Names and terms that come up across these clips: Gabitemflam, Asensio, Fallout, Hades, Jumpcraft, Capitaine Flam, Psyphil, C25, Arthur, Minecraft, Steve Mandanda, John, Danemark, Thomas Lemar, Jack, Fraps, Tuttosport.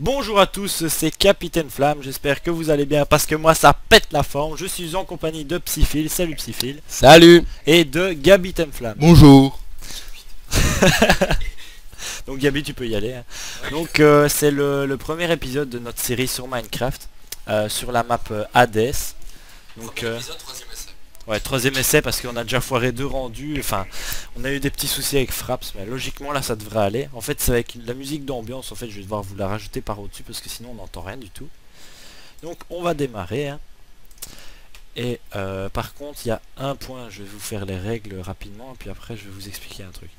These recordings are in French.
Bonjour à tous, c'est Capitaine Flam, j'espère que vous allez bien parce que moi ça pète la forme. Je suis en compagnie de Psyphil, salut Psyphil. Salut. Et de Gabitemflam. Bonjour. Donc Gabi, tu peux y aller hein. Donc c'est le premier épisode de notre série sur Minecraft, sur la map Hades. Donc, ouais, troisième essai parce qu'on a déjà foiré deux rendus, enfin on a eu des petits soucis avec Fraps, mais logiquement là ça devrait aller. En fait c'est avec la musique d'ambiance, en fait je vais devoir vous la rajouter par au-dessus parce que sinon on n'entend rien du tout. Donc on va démarrer hein. Et par contre il y a un point, je vais vous faire les règles rapidement et puis après je vais vous expliquer un truc.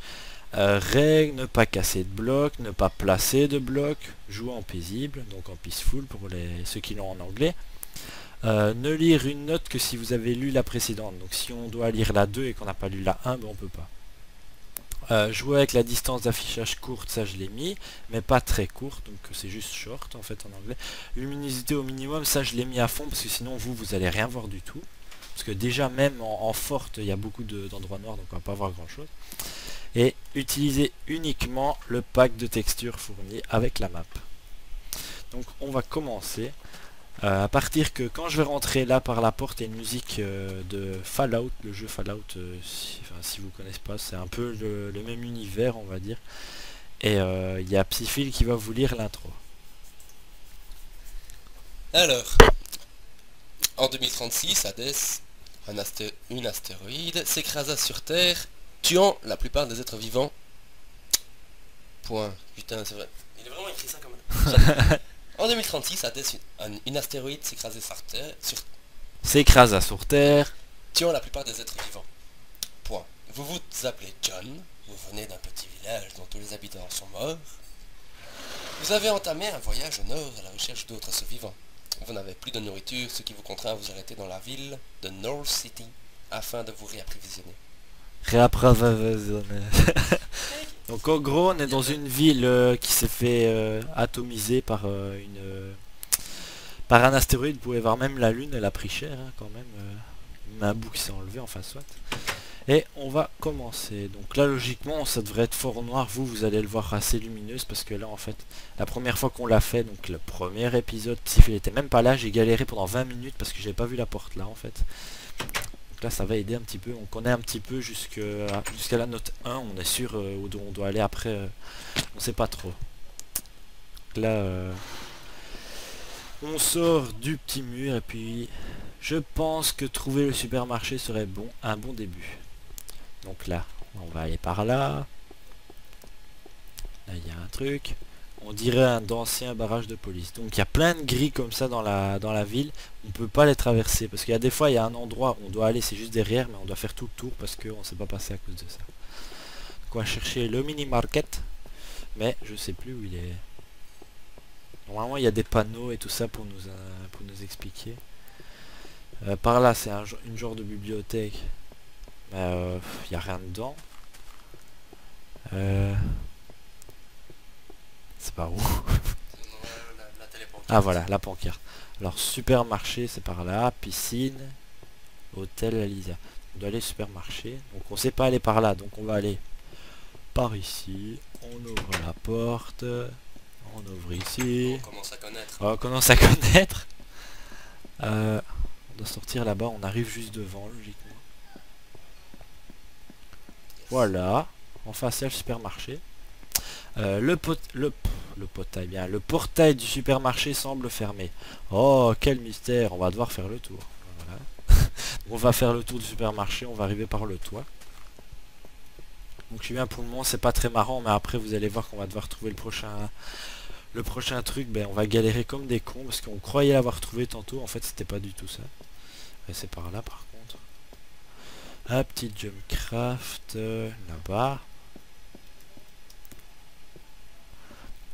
Règles, ne pas casser de blocs, ne pas placer de blocs, jouer en paisible, donc en peaceful pour ceux qui l'ont en anglais. Ne lire une note que si vous avez lu la précédente, donc si on doit lire la 2 et qu'on n'a pas lu la 1, ben on peut pas. Jouer avec la distance d'affichage courte, ça je l'ai mis, mais pas très courte, donc c'est juste short en fait en anglais. Luminosité au minimum, ça je l'ai mis à fond parce que sinon vous allez rien voir du tout. Parce que déjà même en forte, il y a beaucoup d'endroits noirs, donc on va pas voir grand chose. Et utiliser uniquement le pack de textures fourni avec la map. Donc on va commencer. À partir que quand je vais rentrer là par la porte, il y a une musique de Fallout, le jeu Fallout, si vous connaissez pas, c'est un peu le même univers on va dire. Et il y a Psyphil qui va vous lire l'intro. Alors, en 2036, Hades, une astéroïde, s'écrasa sur Terre, tuant la plupart des êtres vivants. Point. Putain, c'est vrai. Il est vraiment écrit ça comme... En 2036, une astéroïde s'écrasa sur Terre, tuant la plupart des êtres vivants. Point. Vous vous appelez John, vous venez d'un petit village dont tous les habitants sont morts. Vous avez entamé un voyage au nord à la recherche d'autres survivants. Vous n'avez plus de nourriture, ce qui vous contraint à vous arrêter dans la ville de North City afin de vous réapprovisionner. Donc en gros on est dans une ville qui s'est fait atomiser par un astéroïde. Vous pouvez voir même la lune, elle a pris cher hein, quand même, un bout qui s'est enlevé, enfin soit. Et on va commencer. Donc là logiquement ça devrait être fort noir, vous allez le voir assez lumineuse parce que là en fait la première fois qu'on l'a fait, donc le premier épisode, Psyphil était même pas là, j'ai galéré pendant 20 minutes parce que j'avais pas vu la porte là en fait. Là ça va aider un petit peu, on connaît un petit peu jusqu'à la note 1, on est sûr où on doit aller, après on sait pas trop. Donc là on sort du petit mur et puis je pense que trouver le supermarché serait bon, un bon début. Donc là on va aller par là, là il y a un truc, on dirait un d'anciens barrages de police. Donc il y a plein de grilles comme ça dans la ville, on peut pas les traverser parce qu'il y a des fois il y a un endroit où on doit aller, c'est juste derrière, mais on doit faire tout le tour parce qu'on ne s'est pas passé à cause de ça. Donc on va chercher le mini market, mais je sais plus où il est. Normalement il y a des panneaux et tout ça pour nous expliquer. Par là c'est une genre de bibliothèque, mais il n'y a rien dedans. C'est pas où. Ah voilà, la pancarte. Alors supermarché c'est par là, piscine, hôtel Elisa. On doit aller au supermarché, donc on sait pas aller par là, donc on va aller par ici, on ouvre la porte, on ouvre ici. On commence à connaître. On commence à connaître. On doit sortir là-bas, on arrive juste devant logiquement. Voilà, en face il y a le supermarché. Le portail du supermarché semble fermé. Oh quel mystère, on va devoir faire le tour. Voilà. On va faire le tour du supermarché, on va arriver par le toit. Donc je suis bien, pour le moment c'est pas très marrant, mais après vous allez voir qu'on va devoir trouver le prochain truc. Ben on va galérer comme des cons parce qu'on croyait l'avoir trouvé tantôt, en fait c'était pas du tout ça. C'est par là par contre. Un petit Jumpcraft là-bas.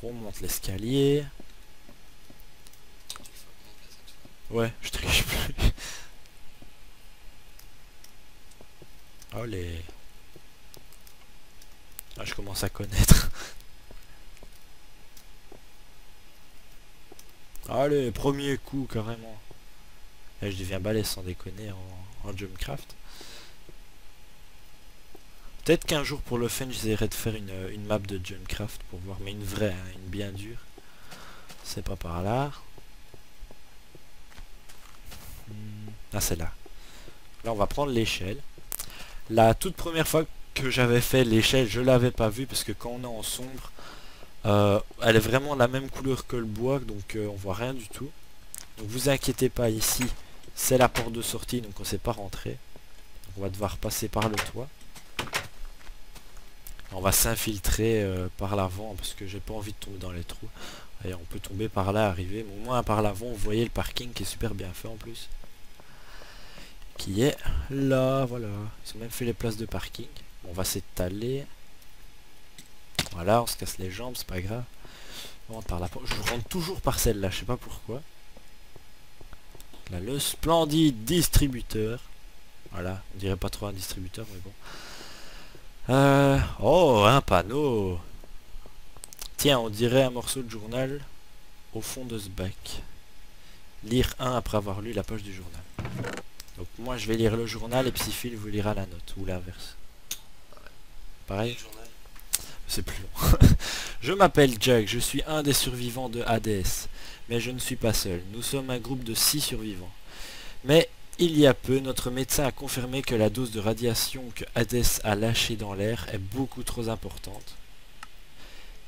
On monte l'escalier. Ouais, je triche plus. Allez. Ah, je commence à connaître. Allez, premier coup carrément. Là, je deviens balèze sans déconner en Jumpcraft. Peut-être qu'un jour pour le fun j'essaierai de faire une map de Jumpcraft pour voir, mais une vraie, hein, une bien dure. C'est pas par là. Ah, c'est là. Là, on va prendre l'échelle. La toute première fois que j'avais fait l'échelle, je l'avais pas vue parce que quand on est en sombre, elle est vraiment la même couleur que le bois, donc on voit rien du tout. Donc vous inquiétez pas, ici c'est la porte de sortie, donc on sait pas rentrer. On va devoir passer par le toit. On va s'infiltrer par l'avant parce que j'ai pas envie de tomber dans les trous. Et on peut tomber par là, arriver. Mais au moins par l'avant, vous voyez le parking qui est super bien fait en plus. Qui est là, voilà. Ils ont même fait les places de parking. On va s'étaler. Voilà, on se casse les jambes, c'est pas grave. On rentre par la porte. Je rentre toujours par celle-là, je sais pas pourquoi. Là, le splendide distributeur. Voilà, on dirait pas trop un distributeur, mais bon. Oh, un panneau. Tiens, on dirait un morceau de journal au fond de ce bac. Lire un après avoir lu la page du journal. Donc moi je vais lire le journal et Psyphil vous lira la note, ou l'inverse. Pareil. C'est plus long. Je m'appelle Jack, je suis un des survivants de Hades. Mais je ne suis pas seul, nous sommes un groupe de 6 survivants. Mais il y a peu, notre médecin a confirmé que la dose de radiation que Hades a lâchée dans l'air est beaucoup trop importante.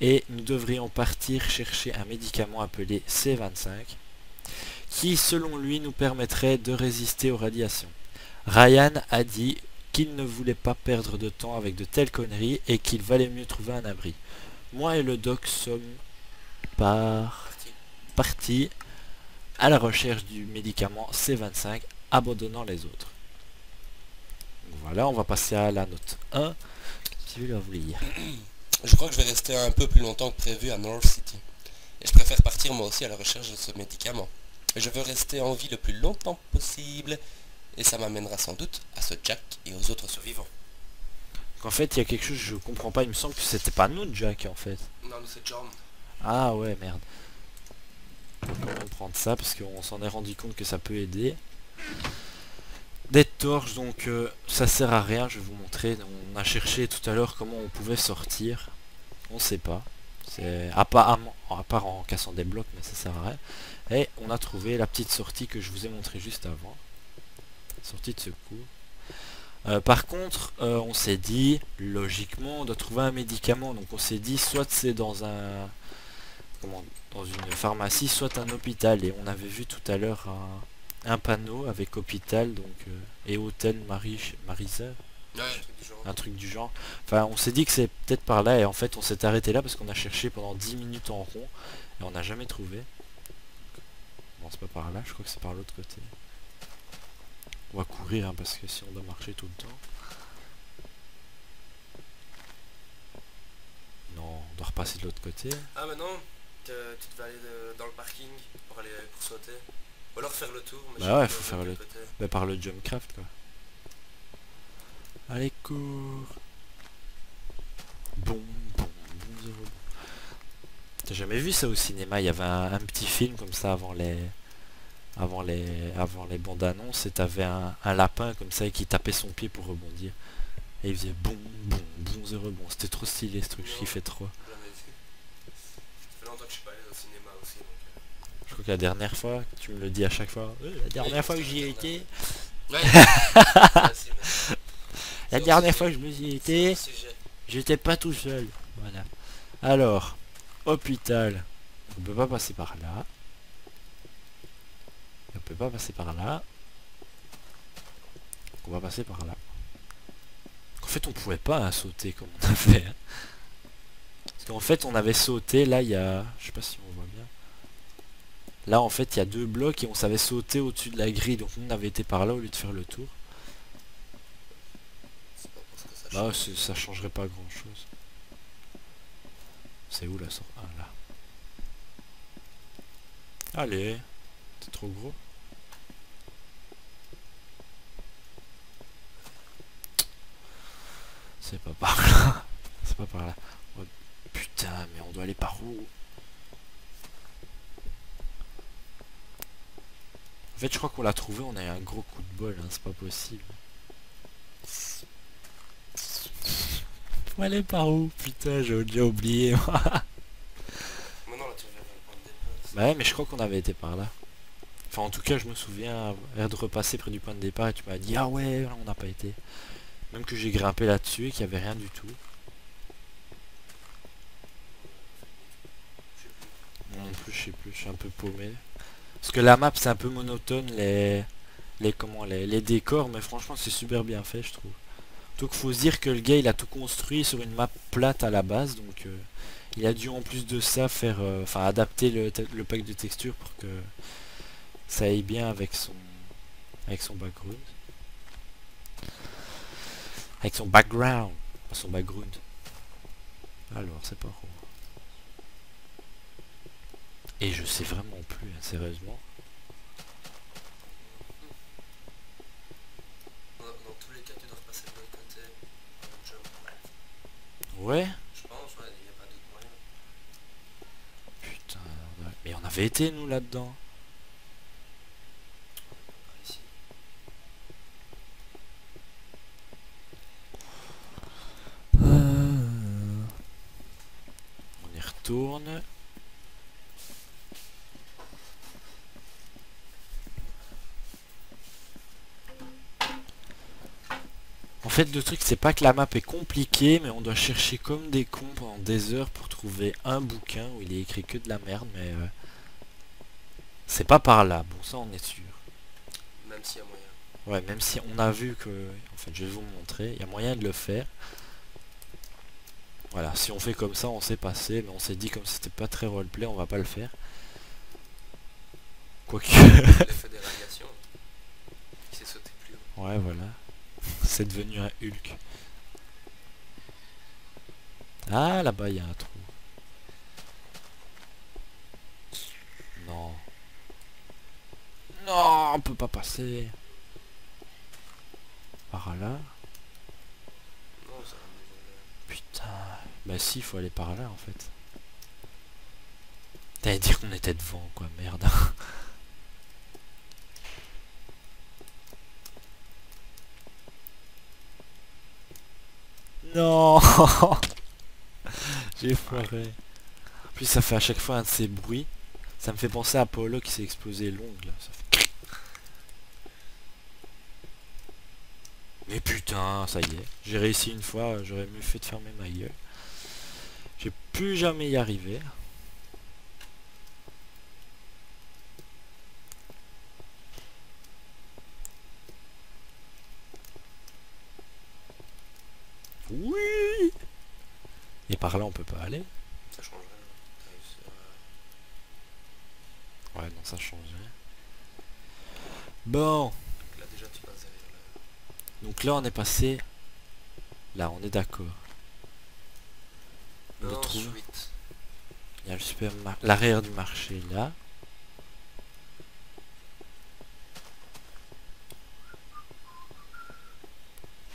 Et nous devrions partir chercher un médicament appelé C25, qui selon lui nous permettrait de résister aux radiations. Ryan a dit qu'il ne voulait pas perdre de temps avec de telles conneries et qu'il valait mieux trouver un abri. Moi et le doc sommes partis à la recherche du médicament C25, abandonnant les autres. Donc voilà, on va passer à la note 1. Si vous voulez lire. Je crois que je vais rester un peu plus longtemps que prévu à North City. Et je préfère partir moi aussi à la recherche de ce médicament. Et je veux rester en vie le plus longtemps possible. Et ça m'amènera sans doute à ce Jack et aux autres survivants. Donc en fait, il y a quelque chose que je comprends pas. Il me semble que c'était pas nous, Jack, en fait. Non, mais c'est John. Ah ouais, merde. On va prendre ça parce qu'on s'en est rendu compte que ça peut aider. Des torches, donc ça sert à rien, je vais vous montrer. On a cherché tout à l'heure comment on pouvait sortir. On sait pas. C'est à part en cassant des blocs, mais ça sert à rien. Et on a trouvé la petite sortie que je vous ai montré juste avant. Sortie de secours. Par contre, on s'est dit, logiquement, on doit trouver un médicament. Donc on s'est dit, soit c'est dans un... Comment, dans une pharmacie, soit un hôpital. Et on avait vu tout à l'heure un panneau avec hôpital donc et hôtel Marisa, ouais, un truc du genre. Enfin, on s'est dit que c'est peut-être par là et en fait on s'est arrêté là parce qu'on a cherché pendant 10 minutes en rond et on n'a jamais trouvé. Non, c'est pas par là, je crois que c'est par l'autre côté. On va courir hein, parce que si on doit marcher tout le temps. Non, on doit repasser de l'autre côté. Ah mais non, tu devais aller dans le parking pour aller pour sauter. Ou alors faire le tour, mais bah ouais, faut faire le tour. Bah par le Jumpcraft quoi. Allez cours. Bon. T'as jamais vu ça au cinéma, il y avait un petit film comme ça avant les bandes annonces et t'avais un lapin comme ça qui tapait son pied pour rebondir. Et il faisait bon. C'était trop stylé ce truc, je kiffais trop. Ça fait longtemps que je suis pas allé au cinéma aussi. Je crois que la dernière fois, tu me le dis à chaque fois. La dernière fois que j'y ai été. Ouais. La dernière fois que je me suis été, j'étais pas tout seul. Voilà. Alors, hôpital. On peut pas passer par là. On peut pas passer par là. Donc on va passer par là. En fait, on pouvait pas hein, sauter comme on a fait. Hein. Parce qu'en fait, on avait sauté. Là, il y a, je sais pas si on voit bien. Là en fait il y a deux blocs et on savait sauter au-dessus de la grille donc on avait été par là au lieu de faire le tour. C'est pas parce que ça, ça changerait pas grand chose. C'est où la sortie? Ah là. Allez, t'es trop gros. C'est pas par là. C'est pas par là. Oh, putain mais on doit aller par où? En fait je crois qu'on l'a trouvé, on a eu un gros coup de bol, hein, c'est pas possible. Faut aller par où? Putain j'ai déjà oublié. Maintenant là tu vas prendre des postes. Ouais, mais je crois qu'on avait été par là. Enfin, en tout cas, je me souviens de repasser près du point de départ et tu m'as dit, ah ouais, on n'a pas été. Même que j'ai grimpé là-dessus et qu'il n'y avait rien du tout. Moi non plus, je sais plus, je suis un peu paumé. Parce que la map, c'est un peu monotone, les décors, mais franchement, c'est super bien fait, je trouve. Donc, faut se dire que le gars, il a tout construit sur une map plate à la base, donc... il a dû en plus de ça faire, enfin adapter le pack de texture pour que ça aille bien avec son background. Avec son background. Enfin, son background. Alors c'est pas gros. Et je sais vraiment plus, hein, sérieusement. Dans tous les cas tu dois repasser de l'autre côté. Ouais. Mais on avait été nous là-dedans. On y retourne. En fait le truc c'est pas que la map est compliquée, mais on doit chercher comme des cons pendant des heures pour trouver un bouquin où il est écrit que de la merde, mais c'est pas par là, bon ça on est sûr. Même s'il y a moyen. Ouais, même si on a vu que... En fait je vais vous montrer, il y a moyen de le faire. Voilà, si on fait comme ça on s'est passé, mais on s'est dit comme c'était pas très roleplay, on va pas le faire. Quoique... L'effet des radiations, il s'est sauté plus haut. Ouais voilà. C'est devenu un Hulk. Ah là-bas il y a un trou. Non. Non, on peut pas passer. Par là. Putain. Bah si, faut aller par là en fait. T'allais dire qu'on était devant quoi, merde. Non. J'ai foiré. En plus ça fait à chaque fois un de ces bruits. Ça me fait penser à Apollo qui s'est explosé l'ongle. Ça fait... Mais putain, ça y est. J'ai réussi une fois, j'aurais mieux fait de fermer ma gueule. J'ai plus jamais y arriver. Oui. Et par là on peut pas aller. Ça change rien. Ouais non ça change rien. Bon. Donc là déjà tu passes derrière là. Donc là on est passé. Là on est d'accord. Ensuite. Il y a le supermarché. L'arrière du marché là.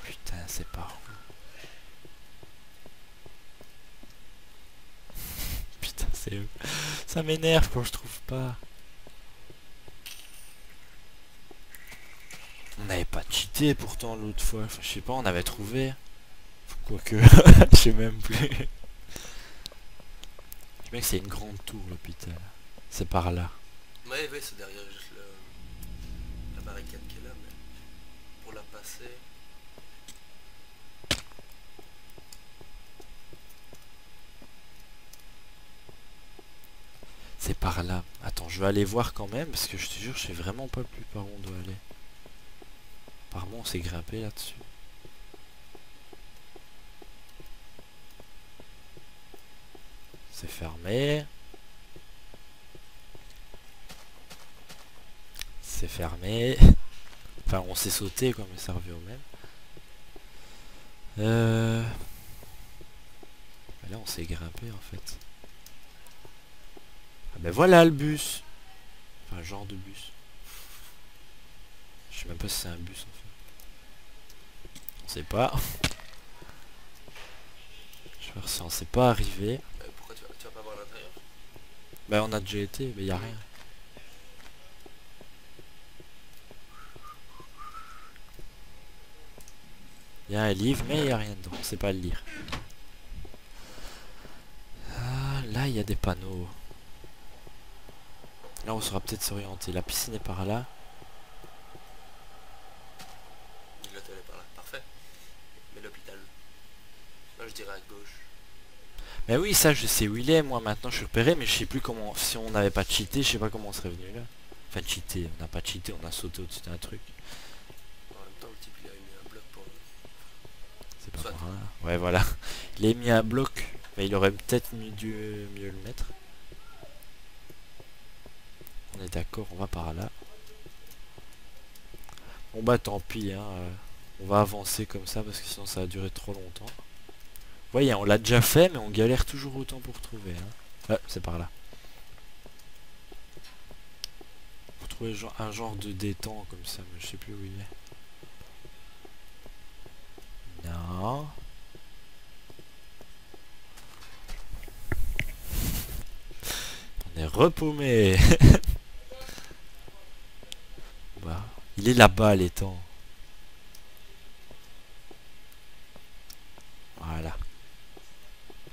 Putain c'est par où. Ça m'énerve quand je trouve pas. On n'avait pas cheaté pourtant l'autre fois. Enfin, je sais pas, on avait trouvé. Quoique, je sais même plus. Je sais que c'est une grande tour l'hôpital. C'est par là. Ouais, ouais, c'est derrière juste la barricade qui est là. Mais pour la passer... C'est par là. Attends, je vais aller voir quand même, parce que je te jure, je sais vraiment pas plus par où on doit aller. Apparemment, on s'est grimpé là-dessus. C'est fermé. C'est fermé. Enfin, on s'est sauté, quoi, mais ça revient au même. Là, on s'est grimpé, en fait. Ah ben voilà le bus. Enfin genre de bus. Je sais même pas si c'est un bus en fait. On sait pas. Je vais voir si on sait pas arriver. Pourquoi tu vas pas voir l'intérieur? Bah ben, on a déjà été, mais y a rien. Y a un livre mais y a rien dedans, on sait pas le lire. Ah là y a des panneaux. Là on saura peut-être s'orienter. La piscine est par là. L'hôtel est par là, parfait. Mais l'hôpital, moi je dirais à gauche. Mais oui, ça je sais où il est, moi maintenant je suis repéré, mais je sais plus comment, si on n'avait pas cheaté, je sais pas comment on serait venu là. Enfin cheaté, on n'a pas cheaté, on a sauté au-dessus d'un truc. En même temps le type il a mis un bloc pour nous. C'est pas par là. Ouais voilà, il a mis un bloc, mais il aurait peut-être dû mieux le mettre. On est d'accord, on va par là. Bon bah tant pis, hein, on va avancer comme ça parce que sinon ça va durer trop longtemps. Vous voyez, on l'a déjà fait mais on galère toujours autant pour trouver. Hein. Ah, c'est par là. Pour trouver un genre de détente comme ça, mais je sais plus où il est. Non. On est repaumé. Il est là-bas l'étang. Voilà.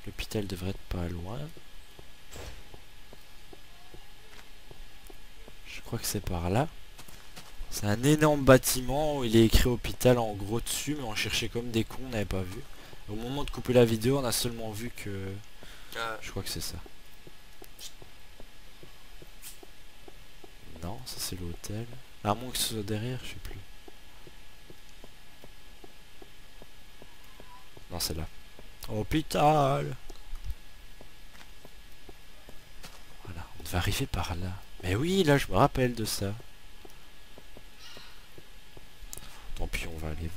L'hôpital devrait être pas loin. Je crois que c'est par là. C'est un énorme bâtiment où il est écrit hôpital en gros dessus, mais on cherchait comme des cons, on n'avait pas vu. Au moment de couper la vidéo, on a seulement vu que... Je crois que c'est ça. Non, ça c'est l'hôtel. À moins que ce soit derrière, je sais plus. Non, c'est là. Hôpital. Voilà, on devait arriver par là. Mais oui, là, je me rappelle de ça. Tant pis, on va aller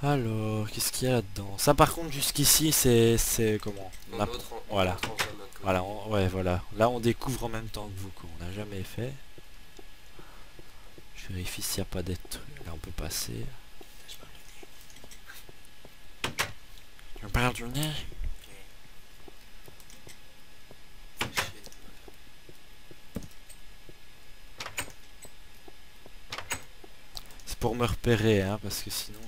voir. Alors, qu'est-ce qu'il y a là-dedans? Ça, par contre, jusqu'ici, c'est comment? Voilà. Voilà, ouais, voilà. Là, on découvre en même temps que vous, qu'on n'a jamais fait. Je vérifie s'il n'y a pas des trucs. Là, on peut passer. Tu me parles du nez? C'est pour me repérer, hein, parce que sinon...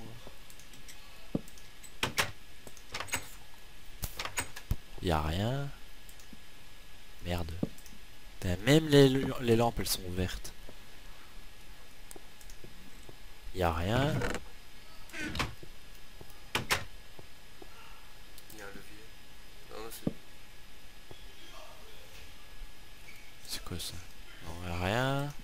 Il n'y a rien. Merde. Même les lampes, elles sont vertes. Y a rien. Y a un levier. Non, non, c'est quoi ça? Non, y a rien.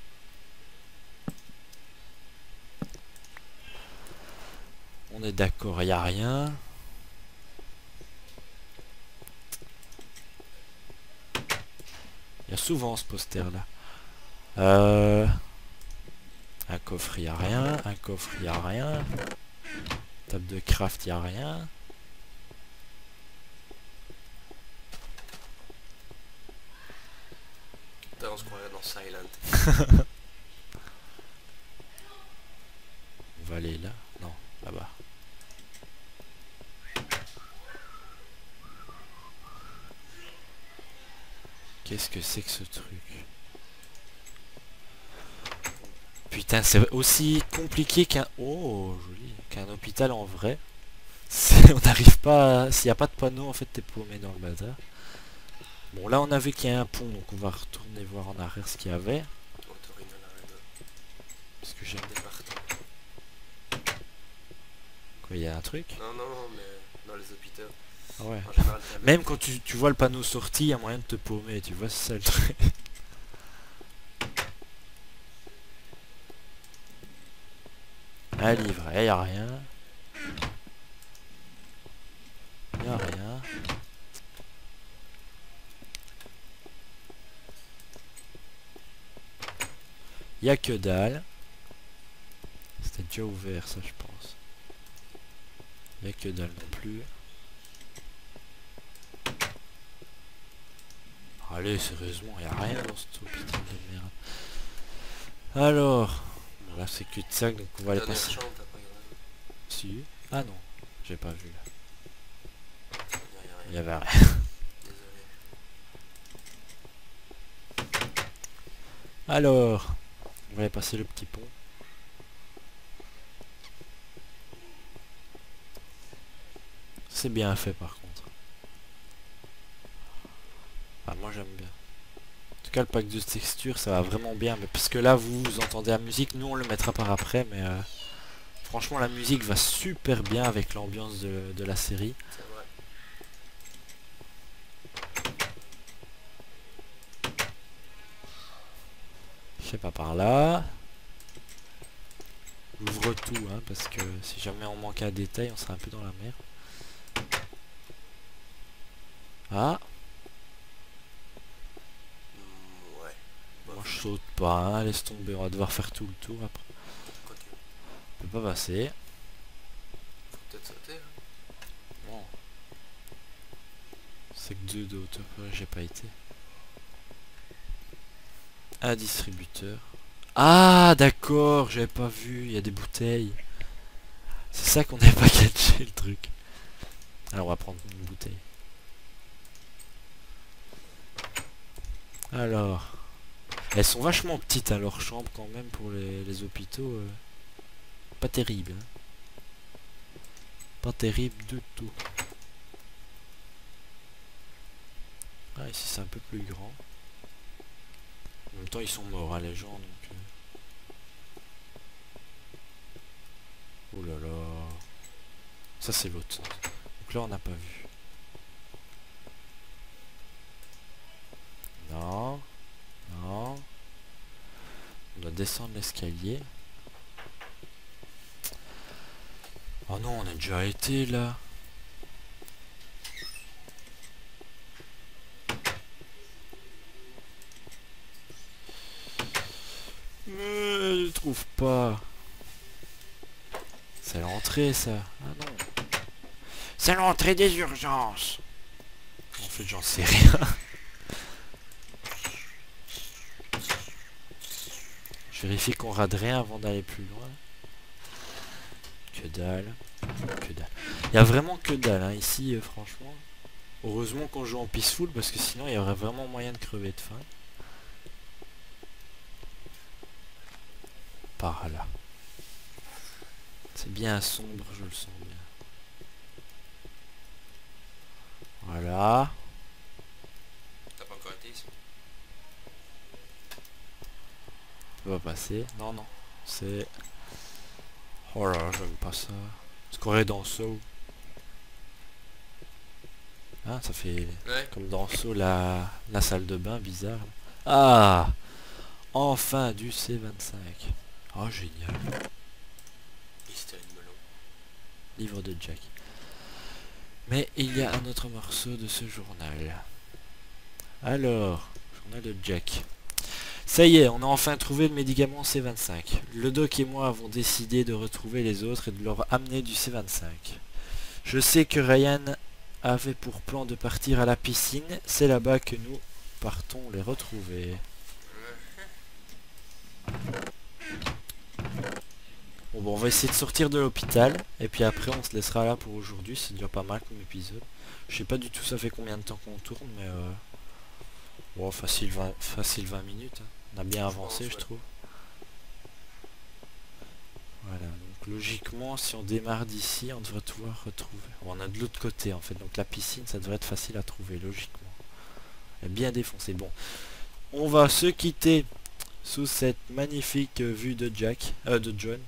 On est d'accord, y a rien. Souvent ce poster là. Un coffre, il n'y a rien. Un coffre, il n'y a rien. Table de craft, il n'y a rien. Putain, on se croirait dans Silent. On va aller là. Non, là-bas. Qu'est-ce que c'est que ce truc? Putain, c'est aussi compliqué qu'un... Oh, joli. Qu'un hôpital en vrai. On n'arrive pas à... S'il n'y a pas de panneau, en fait, t'es paumé dans le bazar. Bon, là, on a vu qu'il y a un pont, donc on va retourner voir en arrière ce qu'il y avait. Parce que j'aime des marteaux. Quoi, il y a un truc? Non, non, non, mais dans les hôpitaux... Ouais. Même quand tu vois le panneau sorti, il y a moyen de te paumer, tu vois, c'est ça le truc. Un livre, il n'y a rien. Il n'y a rien. Il n'y a que dalle. C'était déjà ouvert, ça, je pense. Il n'y a que dalle non plus. Allez, sérieusement, il n'y a rien dans ce hôpital de merde. Alors, bon, là c'est cul-de-sac, donc on va aller passer. Chambre, si. Ah non, j'ai pas vu là. Il y avait rien. Désolé. Alors, on va aller passer le petit pont. C'est bien fait par contre. cas le pack de textures ça va vraiment bien, mais parce que là vous entendez la musique, nous on le mettra par après, mais franchement la musique va super bien avec l'ambiance de la série. Je sais pas, par là. J'ouvre tout hein, parce que si jamais on manque un détail on sera un peu dans la merde. Ah ouais. Moi je saute pas, hein. Laisse tomber, on va devoir faire tout le tour après. Okay. On peut pas passer. Faut peut-être sauter. Hein. Bon. C'est que 2 de hauteur, j'ai pas été. Un distributeur. Ah d'accord, j'avais pas vu, il y a des bouteilles. C'est ça qu'on n'avait pas catché le truc. Alors on va prendre une bouteille. Alors, elles sont vachement petites à leur chambre quand même pour les hôpitaux. Pas terrible. Hein. Pas terrible du tout. Ah ici c'est un peu plus grand. En même temps ils sont morts hein, les gens donc. Oh là là. Ça c'est l'autre. Donc là on n'a pas vu. Non, non. On doit descendre l'escalier. Oh non, on a déjà été là. Mais je trouve pas. C'est l'entrée ça. Ah non. C'est l'entrée des urgences. En fait, j'en sais rien. Vérifie qu'on rade rien avant d'aller plus loin. Que dalle. Que dalle. Il y a vraiment que dalle hein, ici franchement. Heureusement qu'on joue en peaceful parce que sinon il y aurait vraiment moyen de crever de faim. Par là. C'est bien sombre, je le sens bien. Voilà. T'as pas encore été ici ? Va passer, non non, c'est... Oh là, j'aime pas ça. C'est correct dans Saw. Ah, ça fait ouais. Comme dans Saw la salle de bain bizarre. Ah, enfin du C25. Oh génial. Mystère de melon. Livre de Jack. Mais il y a un autre morceau de ce journal. Alors, journal de Jack. Ça y est, on a enfin trouvé le médicament C25. Le doc et moi avons décidé de retrouver les autres et de leur amener du C25. Je sais que Ryan avait pour plan de partir à la piscine. C'est là-bas que nous partons les retrouver. Bon, on va essayer de sortir de l'hôpital. Et puis après, on se laissera là pour aujourd'hui. C'est déjà pas mal comme épisode. Je sais pas du tout ça fait combien de temps qu'on tourne, mais... Wow, facile 20 minutes, hein. On a bien avancé je trouve. Voilà, donc logiquement si on démarre d'ici on devrait pouvoir retrouver. On a de l'autre côté en fait, donc la piscine ça devrait être facile à trouver logiquement. Elle est bien défoncée. Bon, on va se quitter sous cette magnifique vue de Jack, de John.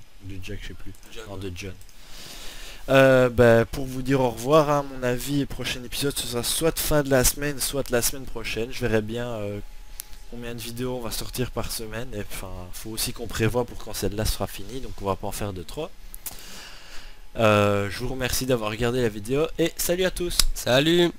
Bah, pour vous dire au revoir, hein, mon avis, prochain épisode, ce sera soit fin de la semaine, soit la semaine prochaine. Je verrai bien combien de vidéos on va sortir par semaine. Et enfin, faut aussi qu'on prévoie pour quand celle-là sera finie, donc on va pas en faire de trop. Je vous remercie d'avoir regardé la vidéo et salut à tous. Salut.